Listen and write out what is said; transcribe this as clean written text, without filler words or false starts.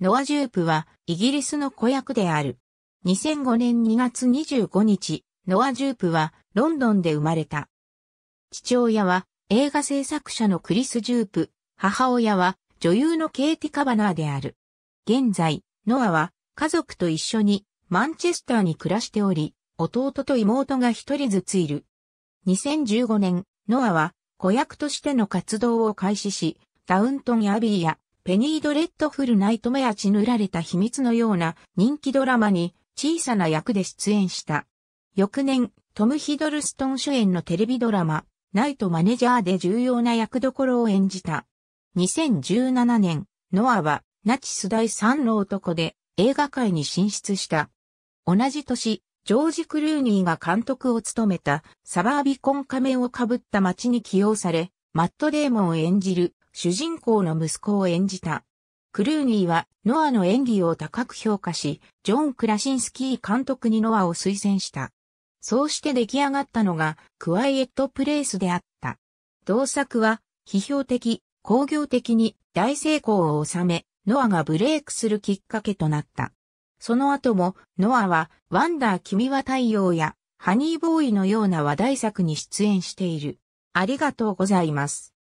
ノア・ジュープはイギリスの子役である。2005年2月25日、ノア・ジュープはロンドンで生まれた。父親は映画制作者のクリス・ジュープ、母親は女優のケイティ・カバナーである。現在、ノアは家族と一緒にマンチェスターに暮らしており、弟と妹が一人ずついる。2015年、ノアは子役としての活動を開始し、ダウントン・アビーやペニー・ドレッドフル・ナイトメア・血塗られた秘密のような人気ドラマに小さな役で出演した。翌年、トム・ヒドルストン主演のテレビドラマ、ナイト・マネージャーで重要な役どころを演じた。2017年、ノアはナチス第3の男で映画界に進出した。同じ年、ジョージ・クルーニーが監督を務めたサバービコン仮面をかぶった街に起用され、マット・デーモンを演じる主人公の息子を演じた。クルーニーはノアの演技を高く評価し、ジョン・クラシンスキー監督にノアを推薦した。そうして出来上がったのがクワイエット・プレイスであった。同作は批評的、興行的に大成功を収め、ノアがブレイクするきっかけとなった。その後もノアはワンダー君は太陽やハニーボーイのような話題作に出演している。ありがとうございます。